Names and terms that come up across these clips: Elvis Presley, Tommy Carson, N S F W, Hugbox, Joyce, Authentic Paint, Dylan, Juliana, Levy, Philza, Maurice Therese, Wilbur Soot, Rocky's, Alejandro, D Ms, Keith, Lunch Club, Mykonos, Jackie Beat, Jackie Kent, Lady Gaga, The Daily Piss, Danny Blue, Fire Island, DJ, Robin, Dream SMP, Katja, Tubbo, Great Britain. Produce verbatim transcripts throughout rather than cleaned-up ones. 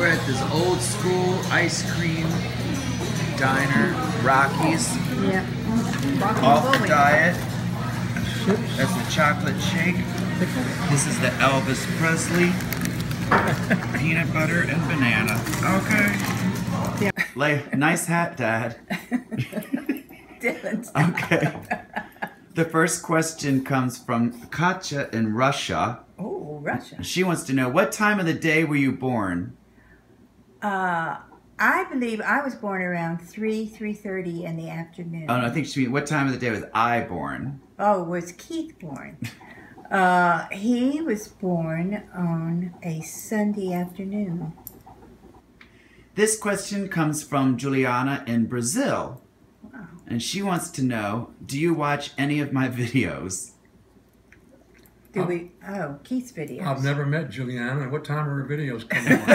We're at this old school ice cream diner, Rocky's. Yeah. Off the diet. That's the chocolate shake. This is the Elvis Presley. Peanut butter and banana. Okay. Yeah. Lay, nice hat, Dad. Okay. The first question comes from Katja in Russia. Oh, Russia. She wants to know, what time of the day were you born? Uh, I believe I was born around three, three thirty in the afternoon. Oh, no, I think she means, what time of the day was I born? Oh, was Keith born? Uh, he was born on a Sunday afternoon. This question comes from Juliana in Brazil. Wow. And she wants to know, do you watch any of my videos? Do I've, we? Oh, Keith's videos. I've never met Juliana. What time are her videos coming on?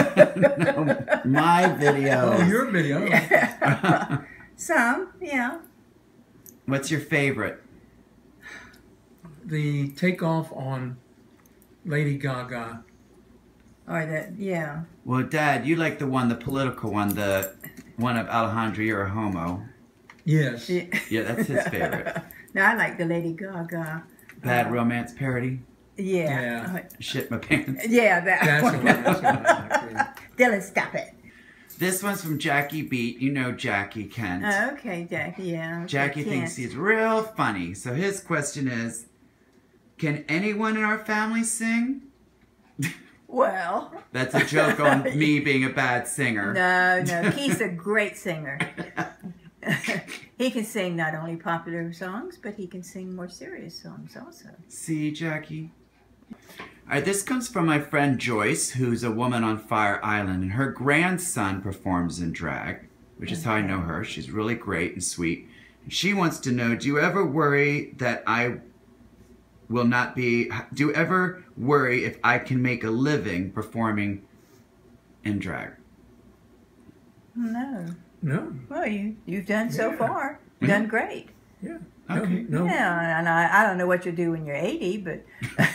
No, my videos. Oh, your videos. Yeah. Some, yeah. What's your favorite? The takeoff on Lady Gaga. Or the, yeah. Well, Dad, you like the one, the political one, the one of Alejandro, you're a homo. Yes. Yeah, yeah, that's his favorite. No, I like the Lady Gaga. Bad uh, Romance parody? Yeah. yeah. Shit my pants. Yeah, that that's one. That's one. Dylan, stop it. This one's from Jackie Beat. You know Jackie Kent. Oh, okay, Jackie, yeah. Jackie thinks he's real funny. So his question is, can anyone in our family sing? Well. That's a joke on me being a bad singer. No, no. Keith's a great singer. He can sing not only popular songs, but he can sing more serious songs also. See, Jackie? All right, this comes from my friend Joyce, who's a woman on Fire Island, and her grandson performs in drag, which is okay. How I know her. She's really great and sweet. And she wants to know, do you ever worry that I... will not be, do you ever worry if I can make a living performing in drag? No. No. Well, you, you've done so yeah. far. You've yeah. done great. Yeah. Okay. No. no. Yeah, and I, I don't know what you'll do when you're eighty, but.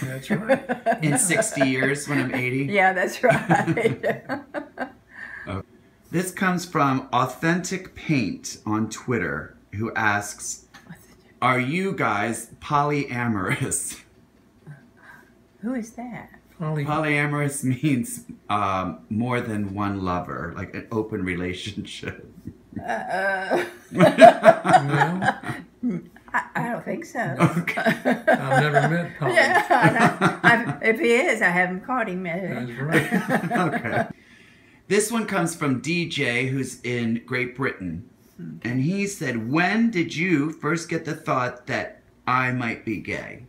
That's right. In sixty years when I'm eighty? Yeah, that's right. Okay. This comes from Authentic Paint on Twitter, who asks, are you guys polyamorous? Who is that? Poly polyamorous means um, more than one lover, like an open relationship. Uh-oh. No? I, I don't think so. Okay. I've never met Poly. Yeah, I, I, if he is, I haven't caught him yet. That's right. Okay. This one comes from D J, who's in Great Britain. And he said, when did you first get the thought that I might be gay?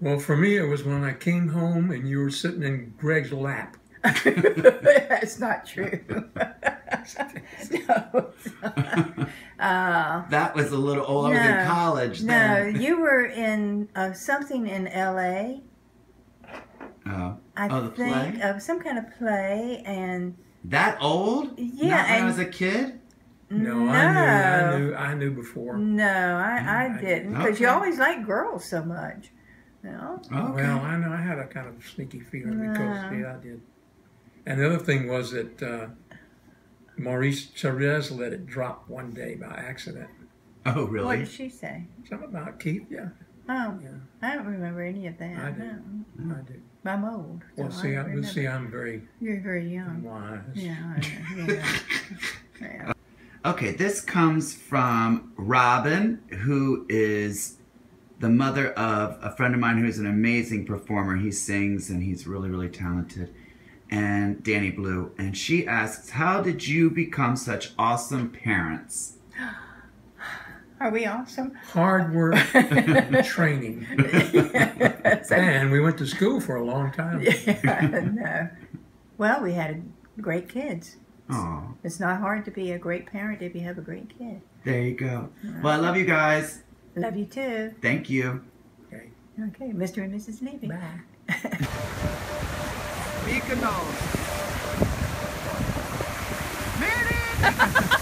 Well, for me, it was when I came home and you were sitting in Greg's lap. That's not true. No. Uh, that was a little old. No, I was in college then. No, you were in uh, something in L A Uh, I oh, the think, play? Uh, some kind of play and... That old? Yeah. Not when I was a kid? No, no. I, knew, I knew I knew before. No, I, I didn't. Because okay. you always liked girls so much. No? Okay. Oh, well, I know. I had a kind of sneaky feeling no. because, yeah, I did. And the other thing was that uh, Maurice Therese let it drop one day by accident. Oh, really? What did she say? Something about Keith, yeah. Oh, yeah. I don't remember any of that. I do. No. I do. I'm old. So well, see, I I, see, I'm very. You're very young. Wise. Yeah. yeah, yeah. Okay, this comes from Robin, who is the mother of a friend of mine who is an amazing performer. He sings and he's really, really talented. And Danny Blue. And she asks, how did you become such awesome parents? Are we awesome? Hard work and training. Yeah, so, and we went to school for a long time. Yeah, no. Well, we had great kids. Aww. It's not hard to be a great parent if you have a great kid. There you go. Right. Well, I love you guys. Love you too. Thank you. Okay, okay. Mister and Missus Levy. Bye. Mykonos.